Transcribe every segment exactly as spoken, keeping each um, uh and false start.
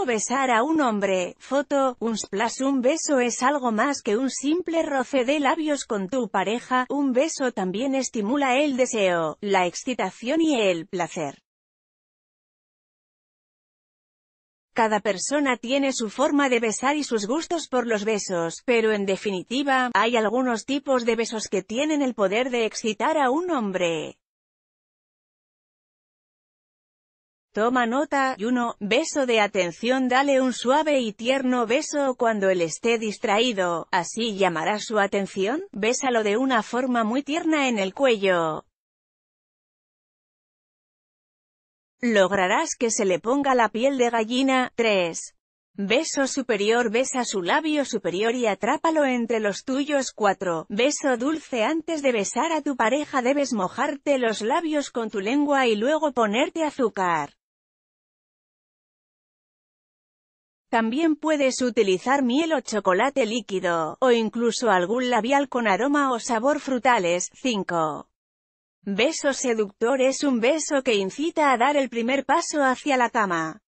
¿Cómo besar a un hombre? Foto, Unsplash. Un beso es algo más que un simple roce de labios con tu pareja, un beso también estimula el deseo, la excitación y el placer. Cada persona tiene su forma de besar y sus gustos por los besos, pero en definitiva, hay algunos tipos de besos que tienen el poder de excitar a un hombre. Toma nota. uno. Beso de atención. Dale un suave y tierno beso cuando él esté distraído, así llamará su atención. Bésalo de una forma muy tierna en el cuello. Lograrás que se le ponga la piel de gallina. tres. Beso superior. Besa su labio superior y atrápalo entre los tuyos. cuatro. Beso dulce. Antes de besar a tu pareja debes mojarte los labios con tu lengua y luego ponerte azúcar. También puedes utilizar miel o chocolate líquido, o incluso algún labial con aroma o sabor frutales. cinco. Beso seductor. Es un beso que incita a dar el primer paso hacia la cama.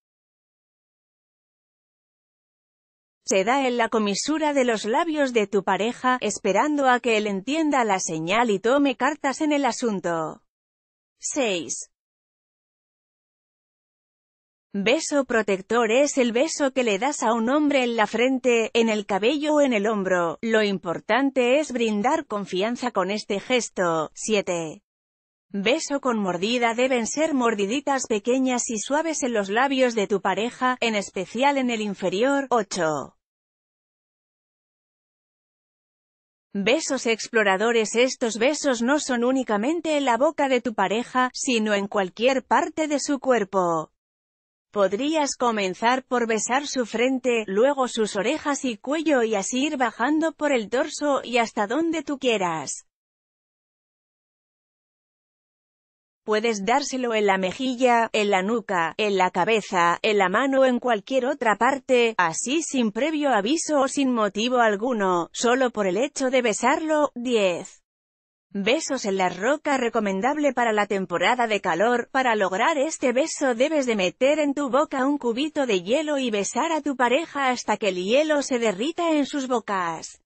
Se da en la comisura de los labios de tu pareja, esperando a que él entienda la señal y tome cartas en el asunto. seis. Beso protector. Es el beso que le das a un hombre en la frente, en el cabello o en el hombro. Lo importante es brindar confianza con este gesto. siete. Beso con mordida. Deben ser mordiditas pequeñas y suaves en los labios de tu pareja, en especial en el inferior. ocho. Besos exploradores. Estos besos no son únicamente en la boca de tu pareja, sino en cualquier parte de su cuerpo. Podrías comenzar por besar su frente, luego sus orejas y cuello y así ir bajando por el torso y hasta donde tú quieras. Puedes dárselo en la mejilla, en la nuca, en la cabeza, en la mano o en cualquier otra parte, así sin previo aviso o sin motivo alguno, solo por el hecho de besarlo. diez. Besos en la roca. Recomendable para la temporada de calor. Para lograr este beso debes de meter en tu boca un cubito de hielo y besar a tu pareja hasta que el hielo se derrita en sus bocas.